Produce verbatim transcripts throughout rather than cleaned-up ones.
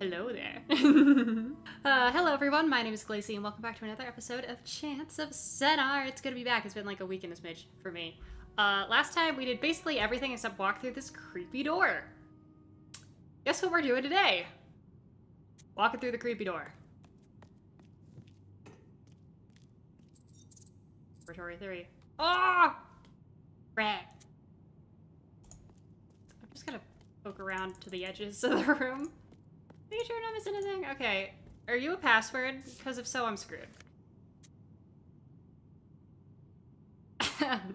Hello there. uh, hello everyone, my name is Glaceon and welcome back to another episode of Chants of Sennaar. It's good to be back. It's been like a week and a smidge for me. Uh, last time we did basically everything except walk through this creepy door. Guess what we're doing today? Walking through the creepy door. Laboratory three. Oh! Rat. I'm just gonna poke around to the edges of the room. Are you sure I'm not missing anything? Okay. Are you a password? Because if so, I'm screwed.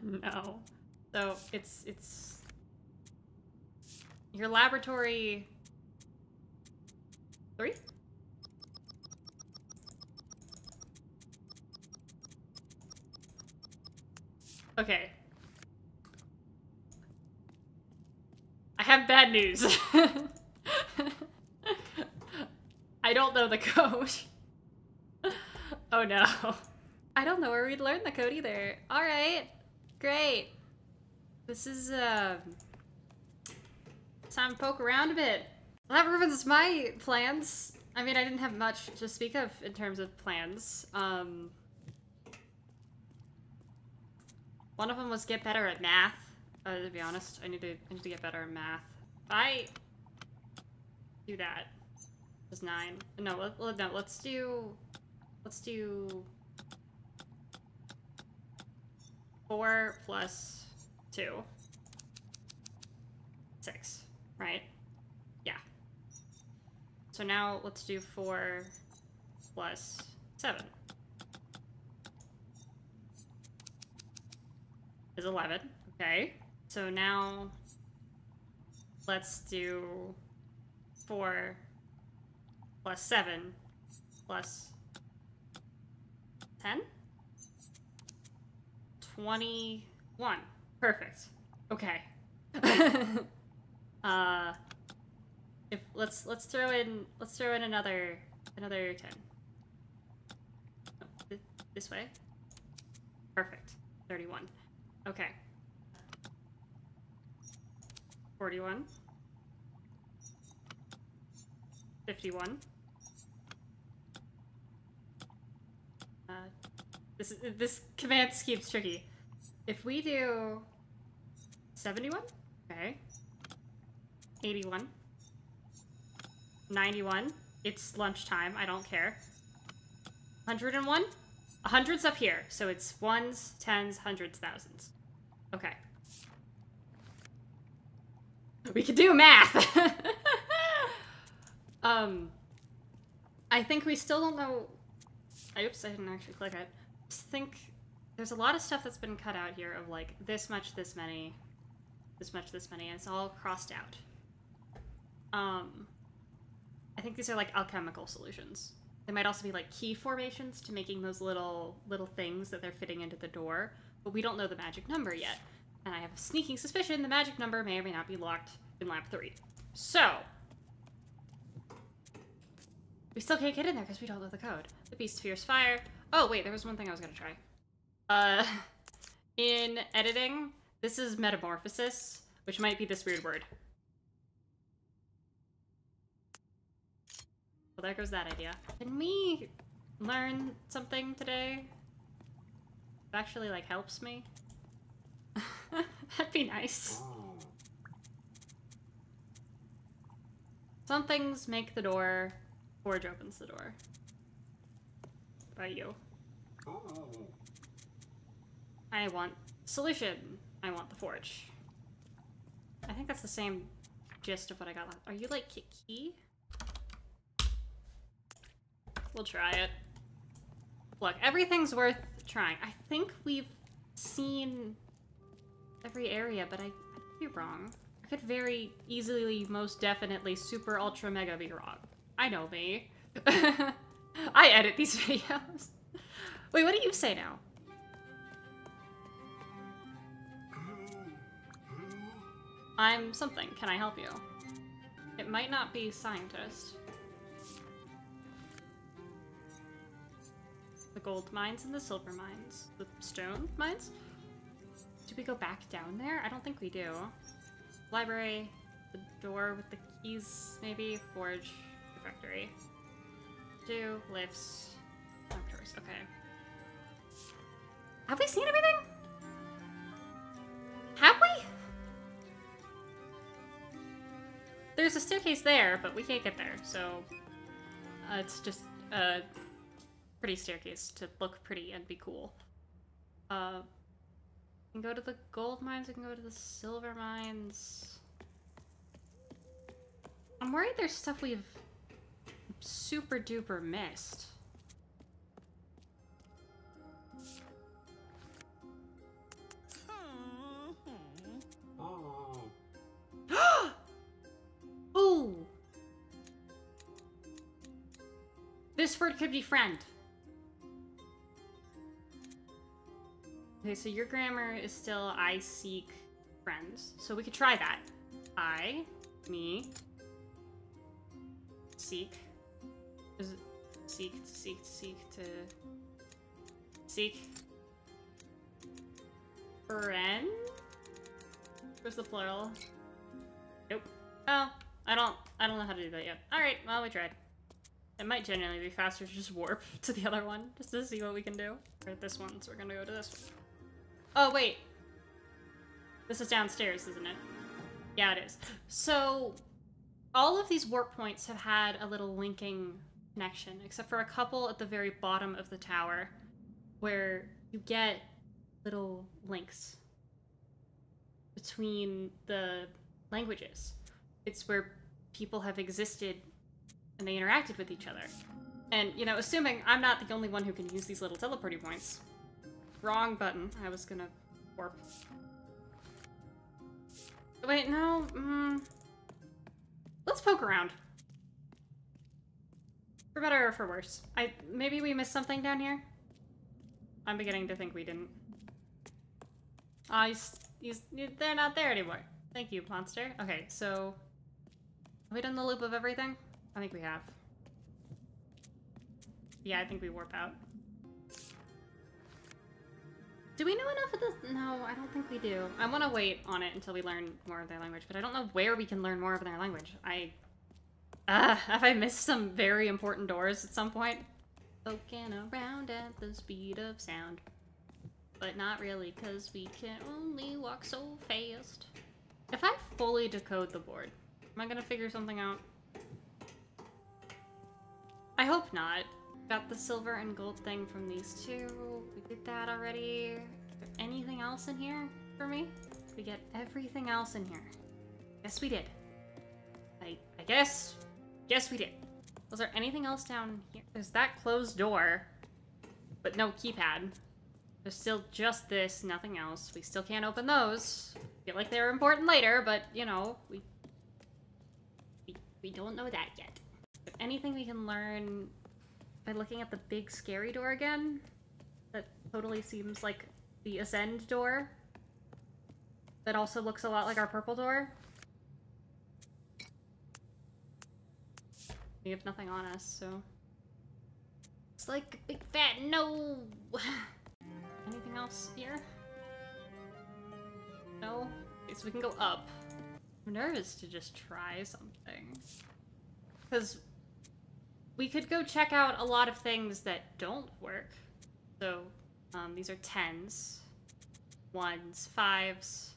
No. So it's it's your laboratory three? Okay. I have bad news. I don't know the code. Oh no. I don't know where we'd learn the code either. All right, great. This is, uh, time to poke around a bit. Well, that ruins my plans. I mean, I didn't have much to speak of in terms of plans. Um, one of them was get better at math. Uh, to be honest, I need to, I need to get better at math. If I do that. Is nine. No, let, no, let's do, let's do four plus two, six, right? Yeah. So now let's do four plus seven is eleven. Okay. So now let's do four plus seven, plus ten, twenty-one. Perfect. Okay. uh, if let's let's throw in let's throw in another another ten. Oh, th this way. Perfect. Thirty-one. Okay. Forty-one. Fifty-one. Uh, this is, this command scheme's tricky. If we do seventy-one, okay, eighty-one, ninety-one, it's lunchtime, I don't care. one hundred and one, hundreds up here, so it's ones, tens, hundreds, thousands. Okay. We can do math! um, I think we still don't know... Oops, I didn't actually click it. I just think there's a lot of stuff that's been cut out here of like this much, this many, this much, this many, and it's all crossed out. Um, I think these are like alchemical solutions. They might also be like key formations to making those little little things that they're fitting into the door, but we don't know the magic number yet. And I have a sneaking suspicion the magic number may or may not be locked in lab three. So. We still can't get in there because we don't know the code. The beast fears fire. Oh, wait, there was one thing I was going to try. Uh, in editing, this is metamorphosis, which might be this weird word. Well, there goes that idea. Can we learn something today? It actually, like, helps me. That'd be nice. Some things make the door... Forge opens the door. By you. Oh. I want solution. I want the forge. I think that's the same gist of what I got last. Are you like key? We'll try it. Look, everything's worth trying. I think we've seen every area, but I, I could be wrong. I could very easily, most definitely, super ultra mega be wrong. I know me. I edit these videos. Wait, what do you say now? I'm something. Can I help you? It might not be scientist. The gold mines and the silver mines. The stone mines? Do we go back down there? I don't think we do. Library. The door with the keys, maybe. Forge. Satisfactory. Two lifts. No choice. Okay. Have we seen everything? Have we? There's a staircase there, but we can't get there, so uh, it's just a pretty staircase to look pretty and be cool. Uh, we can go to the gold mines, we can go to the silver mines. I'm worried there's stuff we've super duper missed. Ooh! This word could be friend. Okay, so your grammar is still I seek friends. So we could try that. I, me, seek. Is it seek, to seek, to seek, to seek. Friend? Where's the plural? Nope. Oh. I don't- I don't know how to do that yet. Alright, well, we tried. It might generally be faster to just warp to the other one, just to see what we can do. Or this one, so we're gonna go to this one. Oh, wait! This is downstairs, isn't it? Yeah, it is. So, all of these warp points have had a little linking connection, except for a couple at the very bottom of the tower, where you get little links between the languages. It's where people have existed and they interacted with each other. And, you know, assuming I'm not the only one who can use these little teleporty points. Wrong button. I was gonna warp. Wait, no. Mm. Let's poke around. For better or for worse. I maybe we missed something down here? I'm beginning to think we didn't. Ah, oh, they're not there anymore. Thank you, monster. Okay, so... Have we done the loop of everything? I think we have. Yeah, I think we warp out. Do we know enough of this? No, I don't think we do. I want to wait on it until we learn more of their language, but I don't know where we can learn more of their language. I... Ah, have I missed some very important doors at some point? Poking around at the speed of sound. But not really, because we can only walk so fast. If I fully decode the board, am I gonna figure something out? I hope not. Got the silver and gold thing from these two. We did that already. Is there anything else in here for me? We get everything else in here. Yes, we did. I I guess. Yes, we did. Was there anything else down here? There's that closed door, but no keypad. There's still just this, nothing else. We still can't open those. I feel like they're important later, but, you know, we, we we don't know that yet. Anything we can learn by looking at the big scary door again? That totally seems like the ascend door. That also looks a lot like our purple door. We have nothing on us, so... It's like a big fat no! Anything else here? No? Okay, so we can go up. I'm nervous to just try something. Because we could go check out a lot of things that don't work. So, um, these are tens, ones, fives,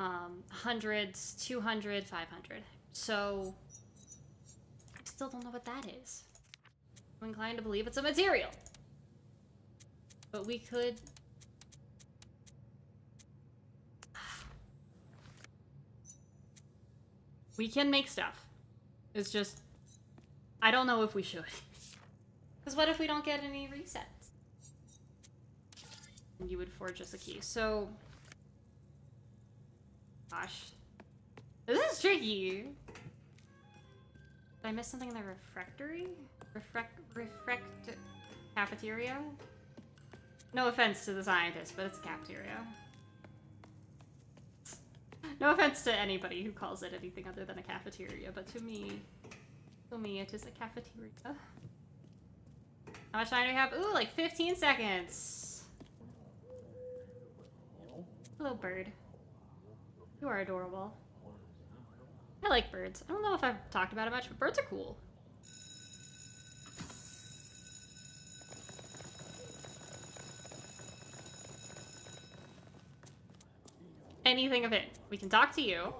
um, hundreds, two hundred, five hundred. So, I still don't know what that is. I'm inclined to believe it's a material. But we could... We can make stuff. It's just... I don't know if we should. Because what if we don't get any resets? And you would forge us a key. So... Gosh. This is tricky! Did I miss something in the refectory? Refrect... Refrect... Cafeteria? No offense to the scientist, but it's a cafeteria. No offense to anybody who calls it anything other than a cafeteria, but to me, to me, it is a cafeteria. How much time do we have? Ooh, like fifteen seconds! Hello, bird. You are adorable. I like birds. I don't know if I've talked about it much, but birds are cool. anything of it. We can talk to you.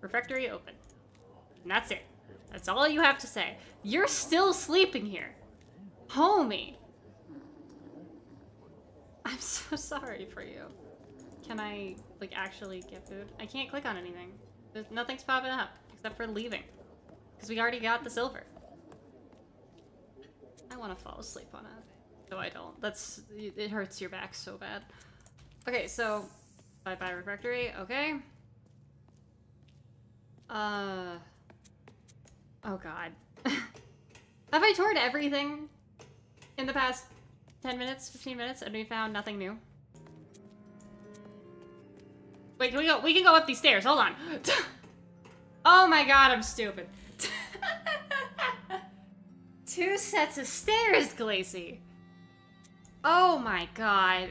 Refectory open. And that's it. That's all you have to say. You're still sleeping here. Homie. I'm so sorry for you. Can I, like, actually get food? I can't click on anything. There's, nothing's popping up, except for leaving. Because we already got the silver. I want to fall asleep on it. No, I don't. That's, it hurts your back so bad. Okay, so, bye-bye refectory, okay. Uh, oh god. Have I toured everything in the past ten minutes, fifteen minutes, and we found nothing new? Wait, can we go? We can go up these stairs. Hold on. Oh my god, I'm stupid. Two sets of stairs, Glaceon. Oh my god.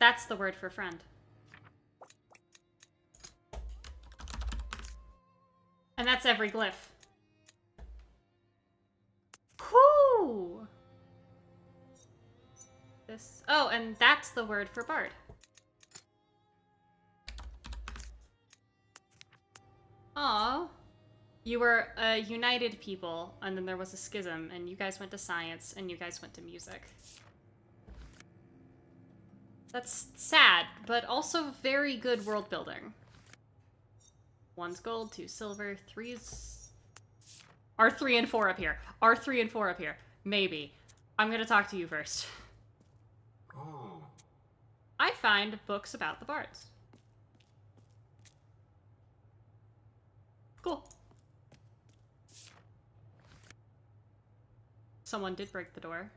That's the word for friend. And that's every glyph. Cool. This. Oh, and that's the word for bard. Aww. You were a united people, and then there was a schism, and you guys went to science, and you guys went to music. That's sad, but also very good world building. One's gold, two silver, three's... Are three and four up here? Are three and four up here? Maybe. I'm gonna talk to you first. Oh. I find books about the bards. Cool. Someone did break the door.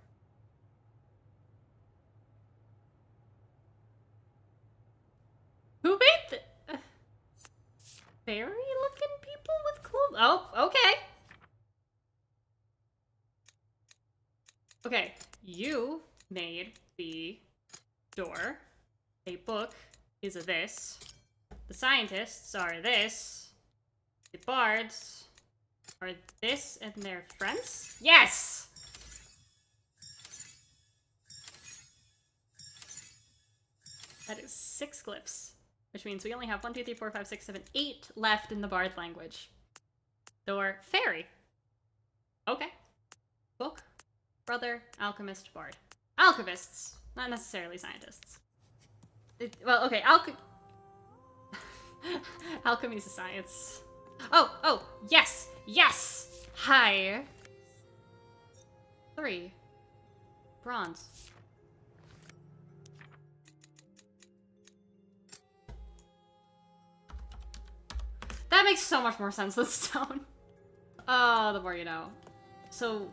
Who made the... Uh, fairy looking people with clothes? Oh, okay. Okay, you made the door. A book is a this. The scientists are this. The bards are this and their friends? Yes! That is six glyphs, which means we only have one, two, three, four, five, six, seven, eight left in the bard language. Door, fairy. Okay. Book, brother, alchemist, bard. Alchemists, not necessarily scientists. It, well, okay, alch- alchemy is a science. Oh, oh, yes, yes! Hi. Three. Bronze. That makes so much more sense than stone. Oh, the more you know. So,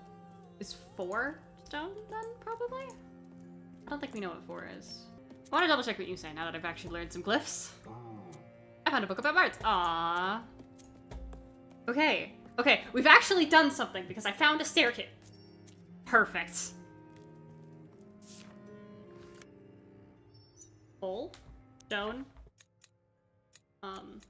is four stone then, probably? I don't think we know what four is. I want to double check what you say now that I've actually learned some glyphs. I found a book about bards. Aww. Okay, okay, we've actually done something because I found a staircase. Perfect. Bowl, stone, um.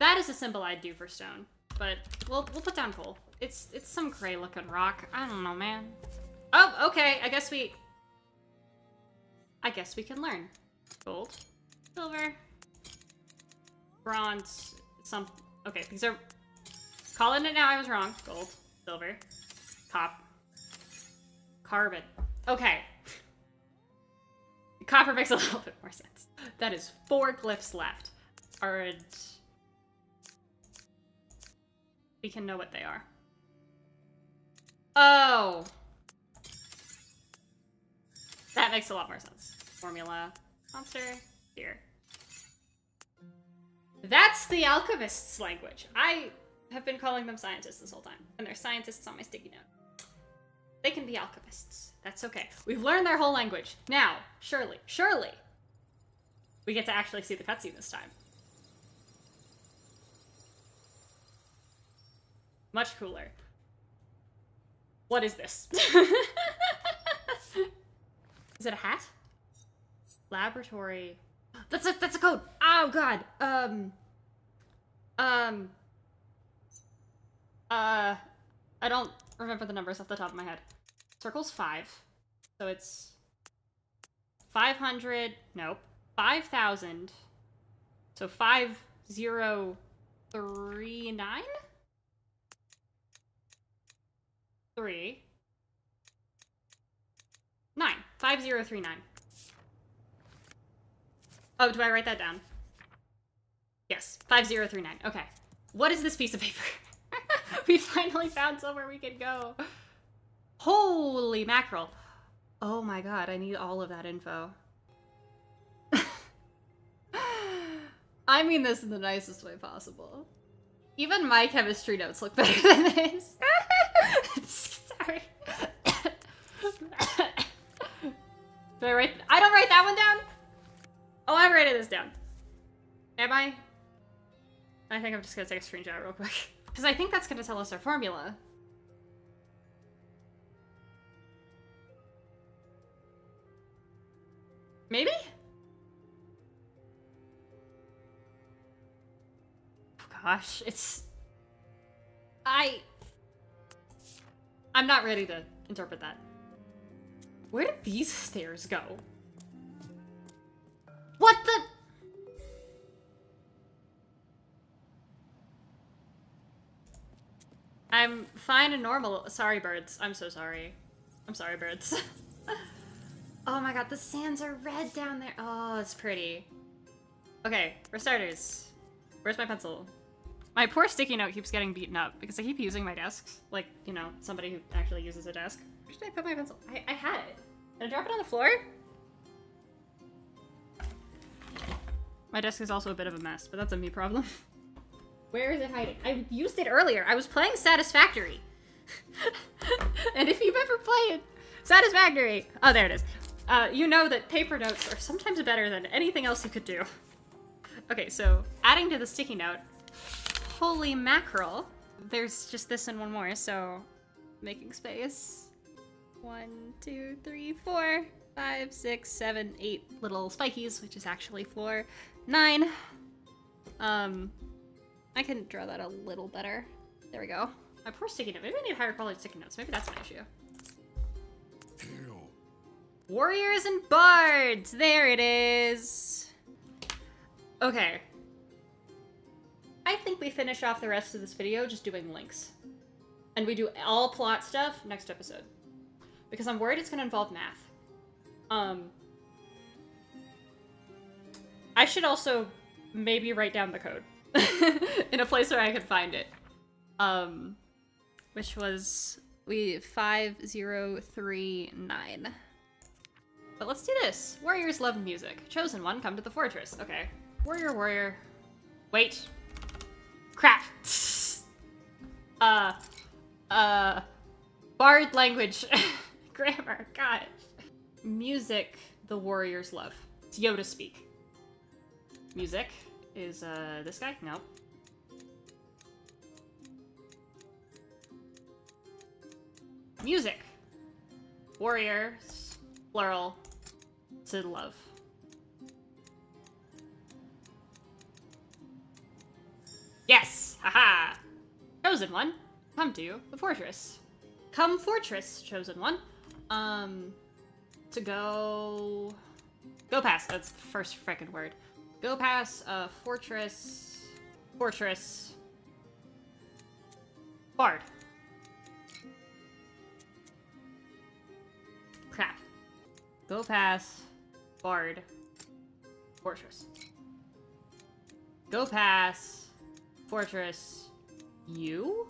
That is a symbol I'd do for stone, but we'll we'll put down coal. It's it's some gray looking rock. I don't know, man. Oh, okay. I guess we. I guess we can learn. Gold, silver. Bronze, some, okay, these are, calling it now, I was wrong. Gold, silver, cop, carbon. Okay. Copper makes a little bit more sense. That is four glyphs left. Or, we can know what they are. Oh. That makes a lot more sense. Formula, monster, here. That's the alchemist's language. I have been calling them scientists this whole time, and they're scientists on my sticky note. They can be alchemists. That's okay. We've learned their whole language. Now, surely, surely, we get to actually see the cutscene this time. Much cooler. What is this? Is it a hat? Laboratory... That's a that's a code. Oh god. Um. Um. Uh. I don't remember the numbers off the top of my head. Circle's five. So it's five hundred, nope, five thousand. So five zero three nine? Three. Nine. Five zero three nine. Oh, do I write that down? Yes. Five zero three nine. Okay. What is this piece of paper? We finally found somewhere we could go. Holy mackerel. Oh my god, I need all of that info. I mean this in the nicest way possible. Even my chemistry notes look better than this. Sorry. Do I write- I don't write that one down? Oh, I'm writing this down. Am I? I think I'm just gonna take a screenshot real quick. Because I think that's gonna tell us our formula. Maybe? Gosh, it's... I... I'm not ready to interpret that. Where did these stairs go? What the... I'm fine and normal. Sorry, birds. I'm so sorry. I'm sorry, birds. Oh my god, the sands are red down there. Oh, it's pretty. Okay, for starters. Where's my pencil? My poor sticky note keeps getting beaten up because I keep using my desk. Like, you know, somebody who actually uses a desk. Where should I put my pencil? I, I had it. Did I drop it on the floor? My desk is also a bit of a mess, but that's a me problem. Where is it hiding? I used it earlier. I was playing Satisfactory. And if you've ever played Satisfactory... Oh, there it is. Uh, you know that paper notes are sometimes better than anything else you could do. Okay, so adding to the sticky note... Holy mackerel. There's just this and one more, so making space. One, two, three, four, five, six, seven, eight little spikies, which is actually floor nine. Um, I can draw that a little better. There we go. My poor sticky note. Maybe I need higher quality sticky notes. Maybe that's my issue. Ew. Warriors and bards. There it is. Okay. I think we finish off the rest of this video just doing links. And we do all plot stuff next episode. Because I'm worried it's gonna involve math. Um, I should also maybe write down the code in a place where I could find it. Um, which was we five zero three nine. But let's do this. Warriors love music. Chosen one, come to the fortress. Okay. Warrior, warrior. Wait. Crap. Uh, uh, bard language. Grammar, gosh. Music, the warriors love. It's Yoda speak. Music is, uh, this guy? No. Music. Warriors, plural, to love. Yes! Haha! Chosen one, come to the fortress. Come fortress, chosen one. Um, to go... Go past, that's the first frickin' word. Go past, uh, fortress... Fortress... Bard. Crap. Go past... Bard... Fortress. Go past... Fortress, you?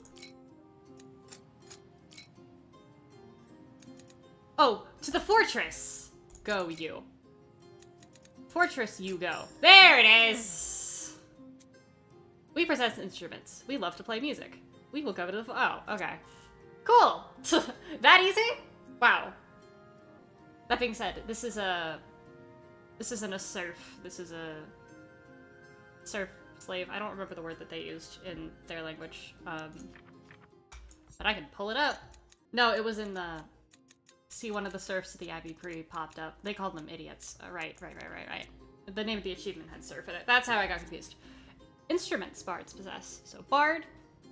Oh, to the fortress! Go, you. Fortress, you go. There it is! We possess instruments. We love to play music. We will go to the... Oh, okay. Cool! That easy? Wow. That being said, this is a... This isn't a serf. This is a... Serf. Slave. I don't remember the word that they used in their language, um, but I can pull it up. No, it was in the... See, one of the serfs of the Abbey Pre popped up. They called them idiots. Uh, right, right, right, right, right. The name of the achievement had serf in it. That's how I got confused. Instruments bards possess. So bard,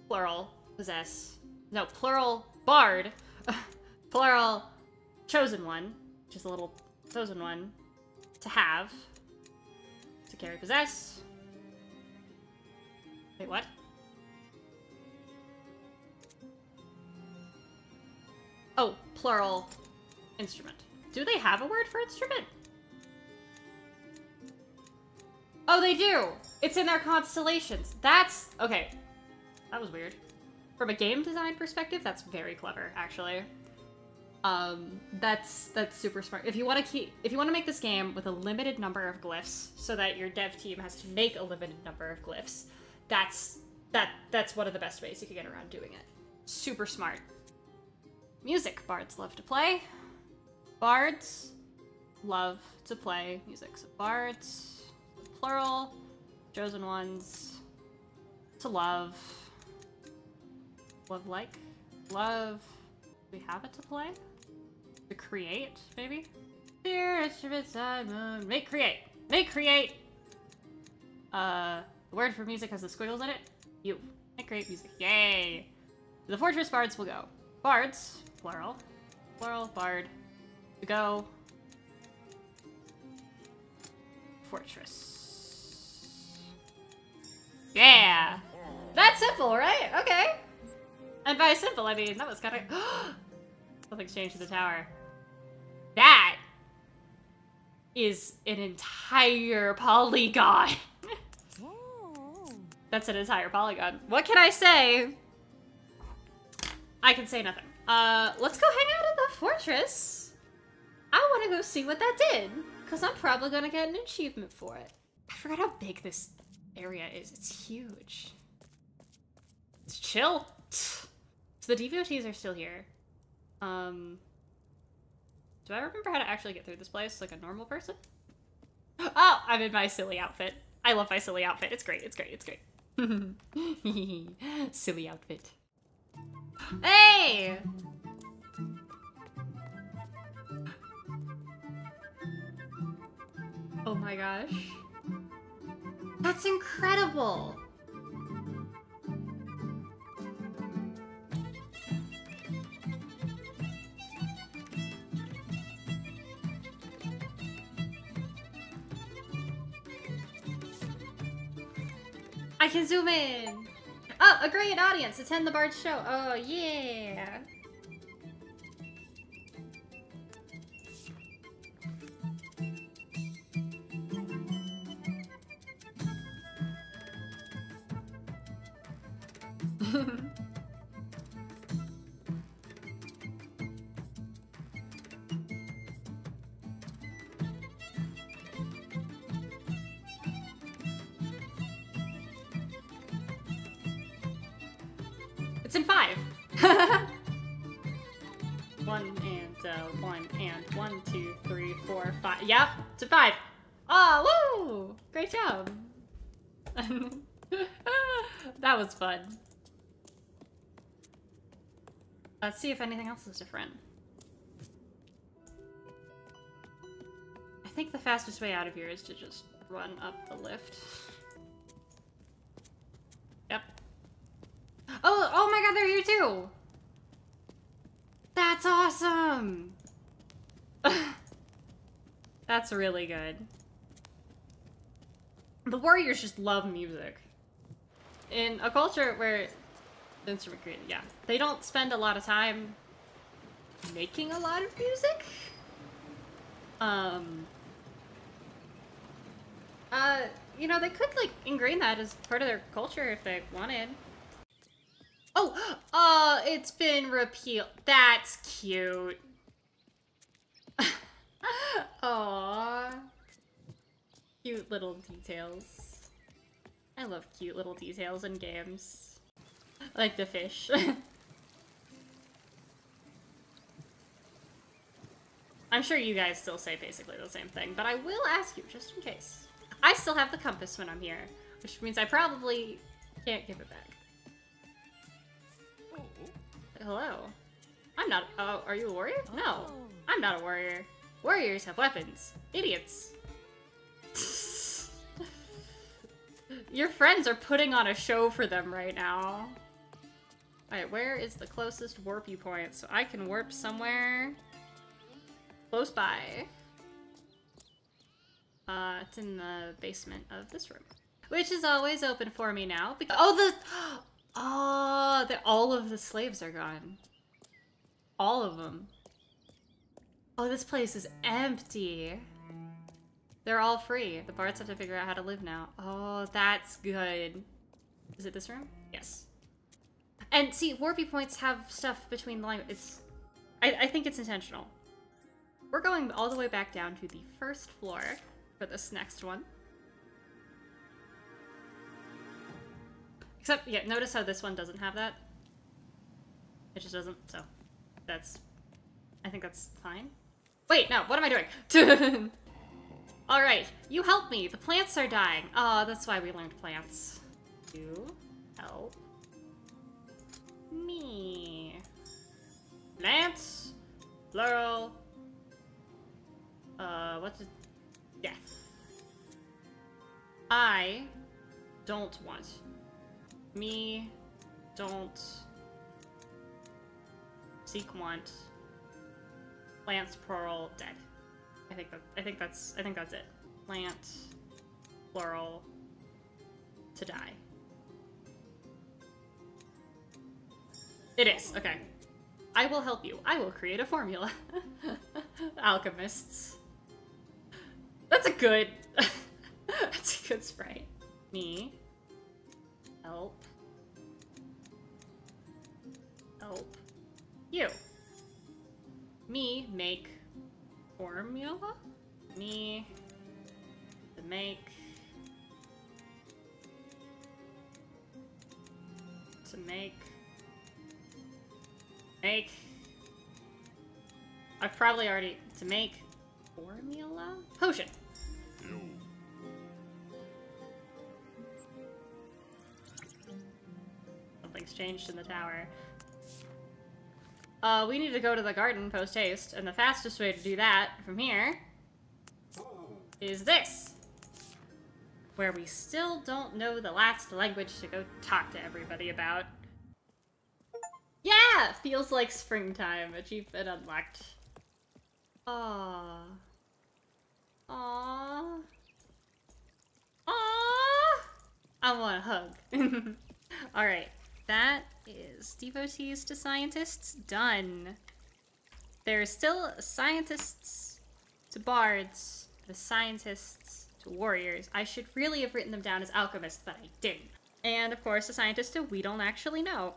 plural, possess. No, plural, Bard, plural, chosen one, just a little chosen one, to have, to carry, possess. Wait, what? Oh, plural, instrument. Do they have a word for instrument? Oh, they do! It's in their constellations. That's... okay. That was weird. From a game design perspective, that's very clever, actually. Um, that's that's super smart. If you want to keep, if you want to make this game with a limited number of glyphs, so that your dev team has to make a limited number of glyphs, that's that that's one of the best ways you can get around doing it. Super smart. Music. Bards love to play. Bards love to play music. So bards, plural, chosen ones, to love. Love like? Love... we have it to play? To create, maybe? Dear instruments I moon... Make create! Make create! Uh, the word for music has the squiggles in it. You. Make create music. Yay! The fortress bards will go. Bards, plural. Plural, bard. To go. Fortress. Yeah! That's simple, right? Okay! And by simple, I mean, that was kind of... Something's changed to the tower. That is an entire polygon. That's an entire polygon. What can I say? I can say nothing. Uh, let's go hang out at the fortress. I want to go see what that did, because I'm probably going to get an achievement for it. I forgot how big this area is. It's huge. It's chill. So the devotees are still here. Um, do I remember how to actually get through this place like a normal person? Oh, I'm in my silly outfit. I love my silly outfit. It's great, it's great, it's great. Silly outfit. Hey! Oh my gosh. That's incredible! I can zoom in! Oh, a great audience! Attend the Bard's show! Oh, yeah! It's in five. One and uh, one and one, two, three, four, five. Yep, it's in five. Oh, woo! Great job. That was fun. Let's see if anything else is different. I think the fastest way out of here is to just run up the lift. Yep. Oh, oh my god, they're here too! That's awesome! That's really good. The warriors just love music. In a culture where the instrument created, yeah. They don't spend a lot of time making a lot of music. Um... Uh, you know, they could, like, ingrain that as part of their culture if they wanted. Oh, uh, it's been repealed. That's cute. Aww. Cute little details. I love cute little details in games. Like the fish. I'm sure you guys still say basically the same thing, but I will ask you just in case. I still have the compass when I'm here, which means I probably can't give it back. Hello. I'm not- oh, are you a warrior? No. I'm not a warrior. Warriors have weapons. Idiots. Your friends are putting on a show for them right now. Alright, where is the closest warp you point? So I can warp somewhere close by. Uh, it's in the basement of this room, which is always open for me now. Because oh, the oh, the all of the slaves are gone. All of them. Oh, this place is empty. They're all free. The bards have to figure out how to live now. Oh, that's good. Is it this room? Yes. And see, warpy points have stuff between the lines. It's, I, I think it's intentional. We're going all the way back down to the first floor for this next one. Except, yeah, notice how this one doesn't have that. It just doesn't, so that's, I think that's fine. Wait, no, what am I doing? All right, you help me. The plants are dying. Oh, that's why we learned plants. You help me. Plants, plural. Uh, what's it? Death. I don't want. Me don't seek want. Plants, plural, dead. I think that I think that's I think that's it. Plant, plural, to die. It is, okay. I will help you. I will create a formula. Alchemists. That's a good that's a good sprite. Me. Help. Help. You. Me make formula? Me to make to make make I've probably already to make formula potion. No. Something's changed in the tower. Uh, we need to go to the garden post-haste, and the fastest way to do that from here is this, where we still don't know the last language to go talk to everybody about. Yeah! Feels like springtime. Achievement unlocked. Aww. Aww. Aww! I want a hug. Alright, that is devotees to scientists done. There are still scientists to bards, the scientists to warriors. I should really have written them down as alchemists, but I didn't. And of course, the scientists to we don't actually know.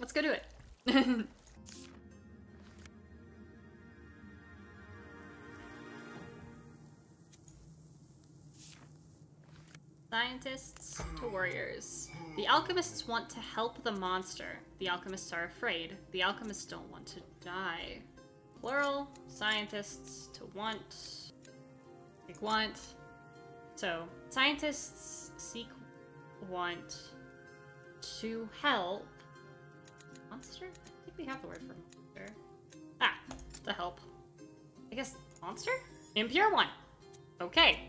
Let's go do it. Scientists to warriors. The alchemists want to help the monster. The alchemists are afraid. The alchemists don't want to die. Plural, scientists to want. Seek want. So, scientists seek want to help. Monster? I think we have the word for monster. Ah, to help. I guess monster? Impure one. Okay.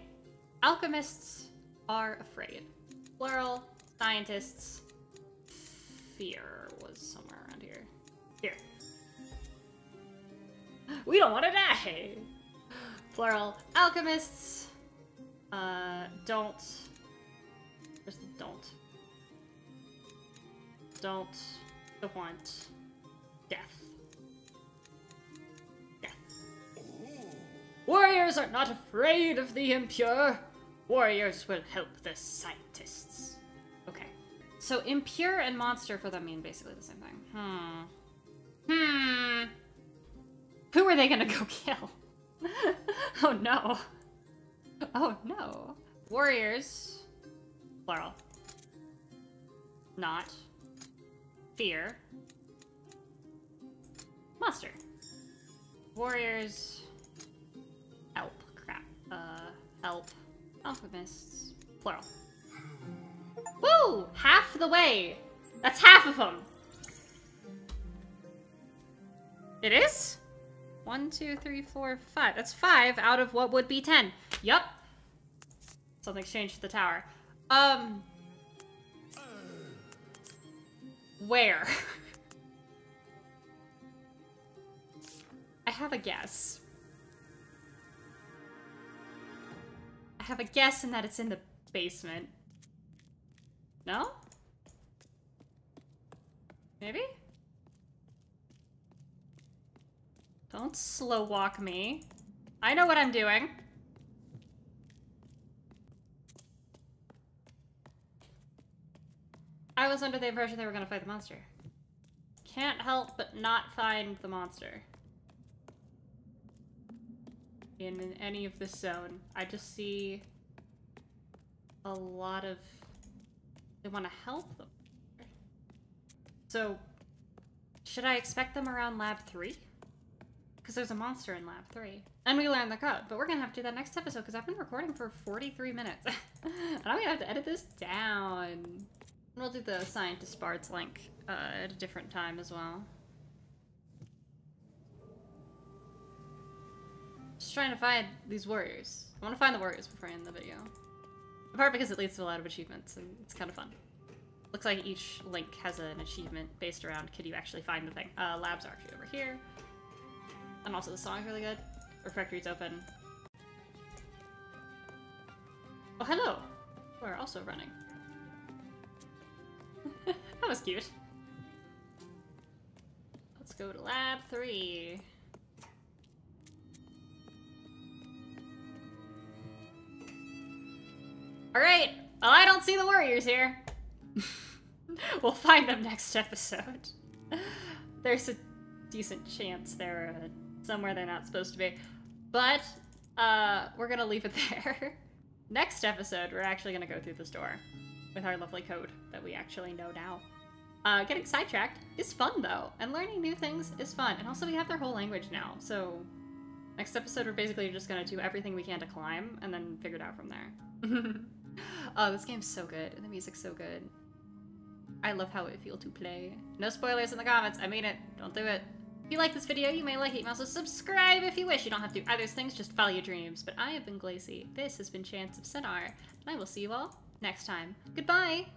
Alchemists are afraid. Plural, scientists. Fear was somewhere around here. Fear. We don't want to die! Plural, alchemists. Uh, don't. Where's the don't? Don't want death. Death. Warriors are not afraid of the impure. Warriors will help the scientists. Okay. So impure and monster for them mean basically the same thing. Hmm. Hmm. Who are they gonna go kill? Oh no. Oh no. Warriors. Plural. Not. Fear. Monster. Warriors. Help. Crap. Uh, help. Alchemists. Plural. Woo! Half the way! That's half of them! It is? One, two, three, four, five. That's five out of what would be ten. Yup. Something's changed to the tower. Um. Where? I have a guess. I have a guess in that it's in the basement. No? Maybe? Don't slow walk me. I know what I'm doing. I was under the impression they were gonna fight the monster. Can't help but not find the monster. In any of this zone. I just see a lot of... They want to help them. So, should I expect them around lab three? Because there's a monster in lab three. And we learned the code, but we're going to have to do that next episode because I've been recording for forty-three minutes. And I'm going to have to edit this down. And we'll do the scientist Bard's link uh, at a different time as well. Just trying to find these warriors. I want to find the warriors before I end the video. In part because it leads to a lot of achievements and it's kind of fun. Looks like each link has an achievement based around could you actually find the thing. Uh, labs are actually over here. And also the song's really good. Refectory's open. Oh, hello! We're also running. That was cute. Let's go to lab three. Alright! Well, I don't see the warriors here. We'll find them next episode. There's a decent chance they're uh, somewhere they're not supposed to be. But, uh, we're gonna leave it there. Next episode, we're actually gonna go through this door with our lovely code that we actually know now. Uh, getting sidetracked is fun, though, and learning new things is fun. And also, we have their whole language now, so next episode, we're basically just gonna do everything we can to climb and then figure it out from there. Oh, this game's so good. The music's so good. I love how it feels to play. No spoilers in the comments. I mean it. Don't do it. If you like this video, you may like it. You can also subscribe if you wish. You don't have to do either things. Just follow your dreams. But I have been Glaceon. This has been Chants of Sennaar. And I will see you all next time. Goodbye!